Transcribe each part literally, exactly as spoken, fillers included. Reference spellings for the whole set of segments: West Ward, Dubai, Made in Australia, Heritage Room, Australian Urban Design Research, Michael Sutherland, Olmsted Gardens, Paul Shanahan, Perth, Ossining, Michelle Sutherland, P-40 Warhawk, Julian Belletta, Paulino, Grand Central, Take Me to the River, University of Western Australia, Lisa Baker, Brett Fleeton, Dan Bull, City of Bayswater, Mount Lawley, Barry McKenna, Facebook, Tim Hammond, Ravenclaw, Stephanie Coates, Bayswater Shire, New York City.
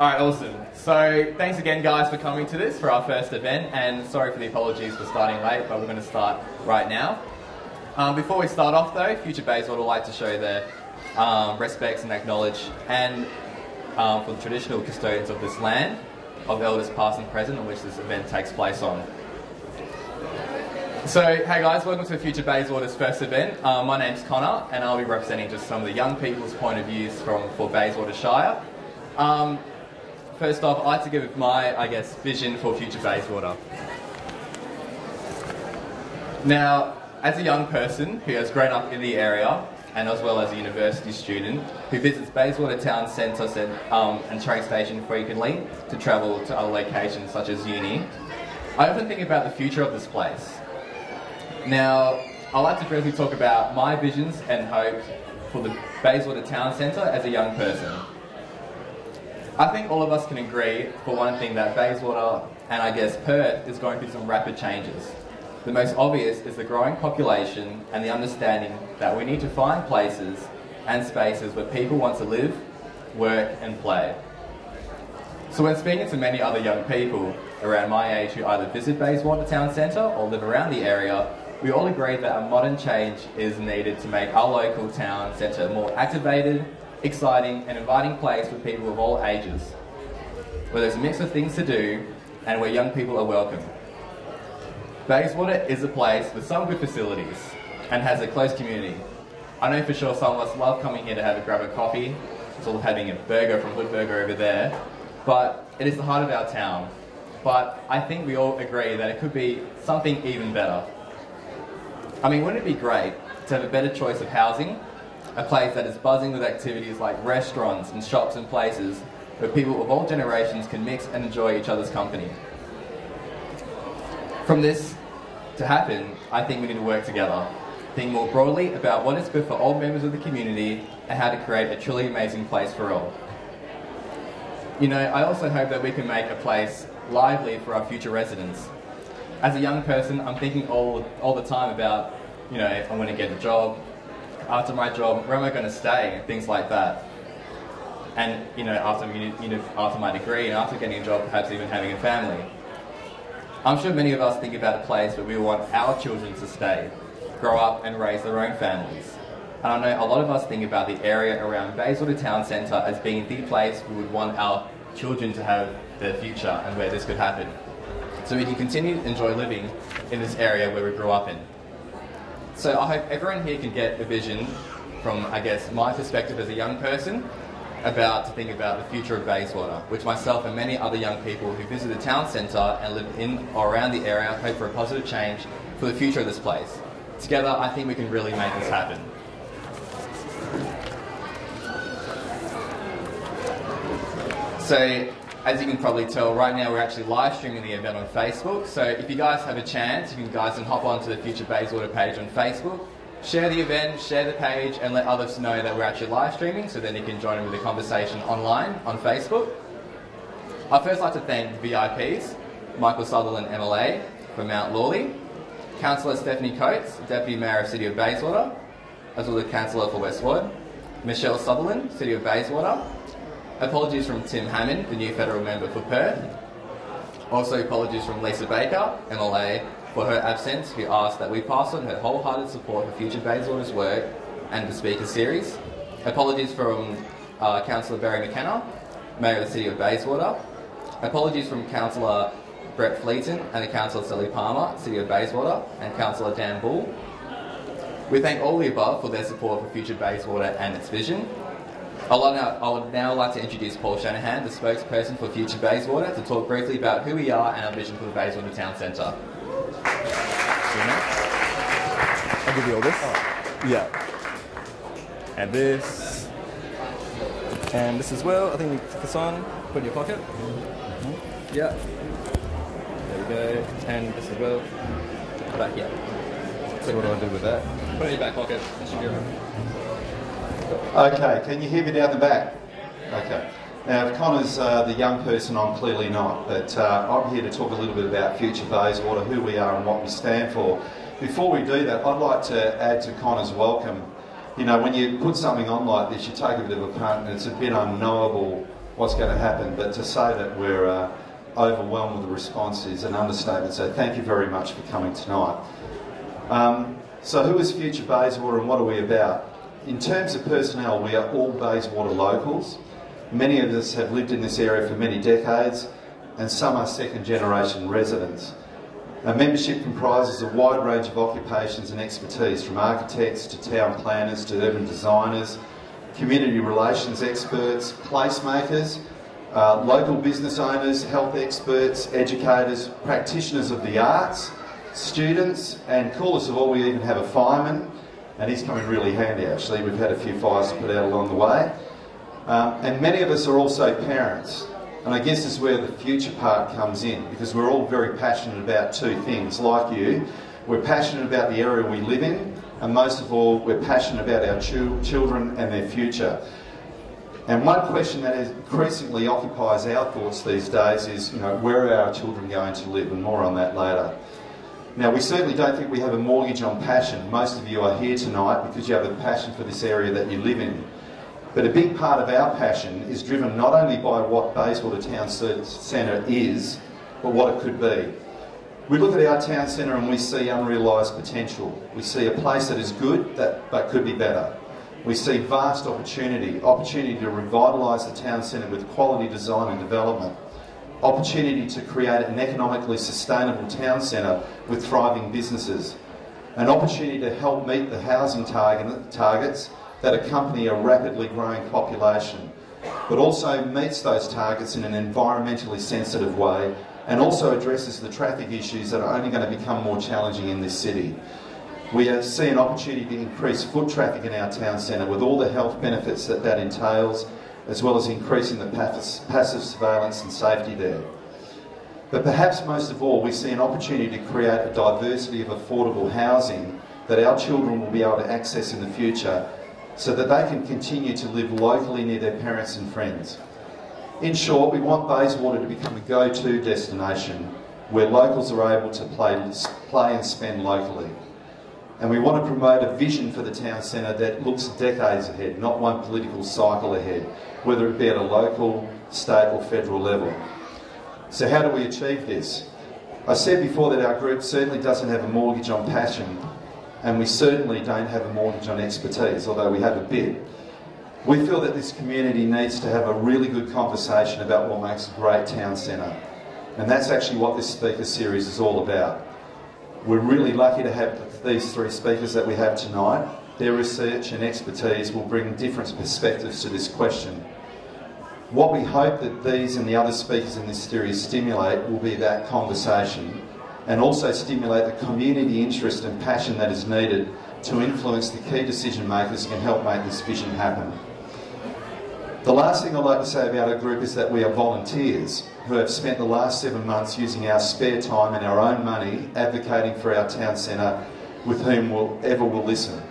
Alright, awesome. So thanks again guys for coming to this for our first event, and sorry for the apologies for starting late, but we're going to start right now. Um, before we start off though, Future Bayswater would like to show their um, respects and acknowledge and um, for the traditional custodians of this land, of elders past and present, on which this event takes place on. So, hey guys, welcome to Future Bayswater's first event. Uh, my name's Connor, and I'll be representing just some of the young people's point of views from for Bayswater Shire. Um, first off, I'd like to give my, I guess, vision for Future Bayswater. Now, as a young person who has grown up in the area, and as well as a university student who visits Bayswater Town Centre um, and train station frequently to travel to other locations such as uni, I often think about the future of this place. Now, I'd like to briefly talk about my visions and hopes for the Bayswater Town Centre as a young person. I think all of us can agree, for one thing, that Bayswater, and I guess Perth, is going through some rapid changes. The most obvious is the growing population and the understanding that we need to find places and spaces where people want to live, work and play. So when speaking to many other young people around my age who either visit Bayswater Town Centre or live around the area, we all agree that a modern change is needed to make our local town centre a more activated, exciting and inviting place for people of all ages, where there's a mix of things to do and where young people are welcome. Bayswater is a place with some good facilities and has a close community. I know for sure some of us love coming here to have a grab a coffee, sort of having a burger from Woodburger over there, but it is the heart of our town. But I think we all agree that it could be something even better. I mean, wouldn't it be great to have a better choice of housing, a place that is buzzing with activities like restaurants and shops and places where people of all generations can mix and enjoy each other's company? From this to happen, I think we need to work together, think more broadly about what is good for all members of the community and how to create a truly amazing place for all. You know, I also hope that we can make a place lively for our future residents. As a young person, I'm thinking all, all the time about, you know, I'm going to get a job, after my job, where am I going to stay, and things like that. And, you know, after, you know, after my degree and after getting a job, perhaps even having a family. I'm sure many of us think about a place where we want our children to stay, grow up and raise their own families. And I know a lot of us think about the area around Bayswater Town Centre as being the place we would want our children to have their future and where this could happen, so we can continue to enjoy living in this area where we grew up in. So I hope everyone here can get a vision from, I guess, my perspective as a young person about to think about the future of Bayswater, which myself and many other young people who visit the town centre and live in or around the area hope for a positive change for the future of this place. Together, I think we can really make this happen. So, as you can probably tell, right now we're actually live streaming the event on Facebook, so if you guys have a chance, you can guys can hop onto the Future Bayswater page on Facebook, share the event, share the page, and let others know that we're actually live streaming, so then you can join in with the conversation online on Facebook. I'd first like to thank the V I Ps, Michael Sutherland, M L A, from Mount Lawley, Councillor Stephanie Coates, Deputy Mayor of City of Bayswater, as well as Councillor for West Ward, Michelle Sutherland, City of Bayswater, apologies from Tim Hammond, the new federal member for Perth. Also apologies from Lisa Baker, M L A, for her absence, who asked that we pass on her wholehearted support for Future Bayswater's work and the speaker series. Apologies from uh, Councillor Barry McKenna, Mayor of the City of Bayswater. Apologies from Councillor Brett Fleeton and the Councillor Sally Palmer, City of Bayswater, and Councillor Dan Bull. We thank all the above for their support for Future Bayswater and its vision. I would now like to introduce Paul Shanahan, the spokesperson for Future Bayswater, to talk briefly about who we are and our vision for the Bayswater Town Centre. I'll give you all this. Yeah. And this. And this as well. I think we put this on, put in your pocket. Mm-hmm. Yeah. There we go. And this as well. Back, yeah. So what do I do with that? Put it in your back pocket. That should be right. Okay, can you hear me down the back? Okay. Now, if Connor's uh, the young person, I'm clearly not, but uh, I'm here to talk a little bit about Future Bayswater, who we are and what we stand for. Before we do that, I'd like to add to Connor's welcome. You know, when you put something on like this, you take a bit of a punt and it's a bit unknowable what's going to happen, but to say that we're uh, overwhelmed with the response is an understatement, so thank you very much for coming tonight. Um, so who is Future Bayswater and what are we about? In terms of personnel, we are all Bayswater locals. Many of us have lived in this area for many decades, and some are second generation residents. Our membership comprises a wide range of occupations and expertise, from architects to town planners to urban designers, community relations experts, placemakers, uh, local business owners, health experts, educators, practitioners of the arts, students, and coolest of all, we even have a fireman, and he's coming really handy actually. We've had a few fires to put out along the way. Um, and many of us are also parents. And I guess this is where the future part comes in, because we're all very passionate about two things. Like you, we're passionate about the area we live in, and most of all, we're passionate about our ch children and their future. And one question that increasingly occupies our thoughts these days is, you know, where are our children going to live? And more on that later. Now, we certainly don't think we have a mortgage on passion. Most of you are here tonight because you have a passion for this area that you live in. But a big part of our passion is driven not only by what Bayswater Town Centre is, but what it could be. We look at our town centre and we see unrealised potential. We see a place that is good, that, but could be better. We see vast opportunity, opportunity to revitalise the town centre with quality design and development, opportunity to create an economically sustainable town centre with thriving businesses, an opportunity to help meet the housing target, targets that accompany a rapidly growing population, but also meets those targets in an environmentally sensitive way, and also addresses the traffic issues that are only going to become more challenging in this city. We see an opportunity to increase foot traffic in our town centre with all the health benefits that that entails, as well as increasing the passive surveillance and safety there. But perhaps most of all, we see an opportunity to create a diversity of affordable housing that our children will be able to access in the future, so that they can continue to live locally near their parents and friends. In short, we want Bayswater to become a go-to destination where locals are able to play, play and spend locally. And we want to promote a vision for the town centre that looks decades ahead, not one political cycle ahead, whether it be at a local, state or federal level. So how do we achieve this? I said before that our group certainly doesn't have a mortgage on passion, and we certainly don't have a mortgage on expertise, although we have a bit. We feel that this community needs to have a really good conversation about what makes a great town centre. And that's actually what this speaker series is all about. We're really lucky to have these three speakers that we have tonight. Their research and expertise will bring different perspectives to this question. What we hope that these and the other speakers in this series stimulate will be that conversation, and also stimulate the community interest and passion that is needed to influence the key decision makers who can help make this vision happen. The last thing I'd like to say about our group is that we are volunteers who have spent the last seven months using our spare time and our own money advocating for our town centre with whom will ever will listen.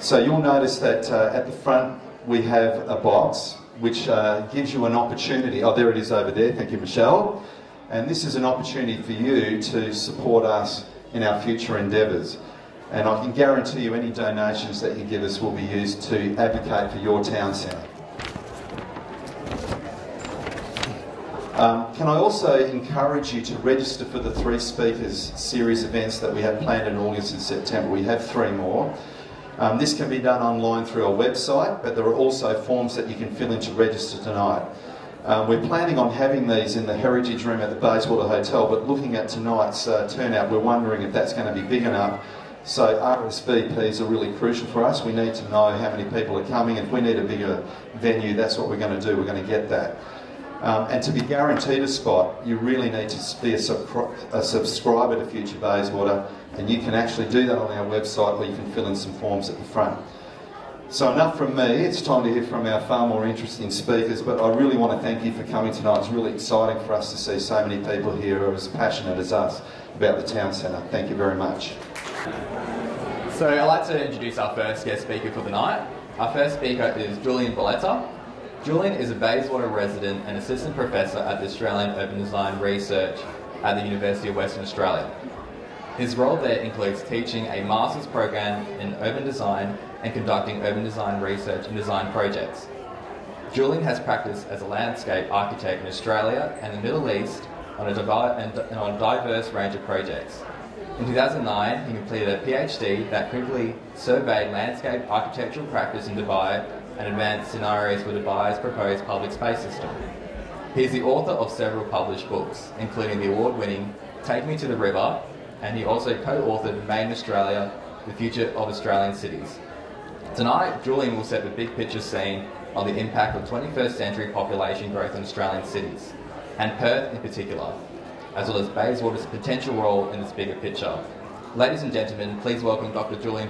So you'll notice that uh, at the front we have a box which uh, gives you an opportunity. Oh, there it is over there, thank you Michelle. And this is an opportunity for you to support us in our future endeavours. And I can guarantee you any donations that you give us will be used to advocate for your town centre. Um, can I also encourage you to register for the three speakers series events that we have planned in August and September. We have three more. Um, this can be done online through our website, but there are also forms that you can fill in to register tonight. Um, we're planning on having these in the Heritage Room at the Bayswater Hotel, but looking at tonight's uh, turnout, we're wondering if that's going to be big enough. So R S V Ps are really crucial for us. We need to know how many people are coming. If we need a bigger venue, that's what we're going to do. We're going to get that. Um, and to be guaranteed a spot, you really need to be a, a subscriber to Future Bayswater, and you can actually do that on our website, where you can fill in some forms at the front. So enough from me, it's time to hear from our far more interesting speakers, but I really want to thank you for coming tonight. It's really exciting for us to see so many people here who are as passionate as us about the town centre. Thank you very much. So I'd like to introduce our first guest speaker for the night. Our first speaker is Julian Belletta. Julian is a Bayswater resident and assistant professor at the Australian Urban Design Research at the University of Western Australia. His role there includes teaching a master's program in urban design and conducting urban design research and design projects. Julian has practiced as a landscape architect in Australia and the Middle East on a, divi- and, and on a diverse range of projects. In two thousand nine, he completed a PhD that critically surveyed landscape architectural practice in Dubai and advanced scenarios for Dubai's proposed public space system. He is the author of several published books, including the award-winning Take Me to the River, and he also co-authored Made in Australia, The Future of Australian Cities. Tonight, Julian will set the big picture scene on the impact of twenty-first century population growth in Australian cities, and Perth in particular, as well as Bayswater's potential role in this bigger picture. Ladies and gentlemen, please welcome Doctor Julian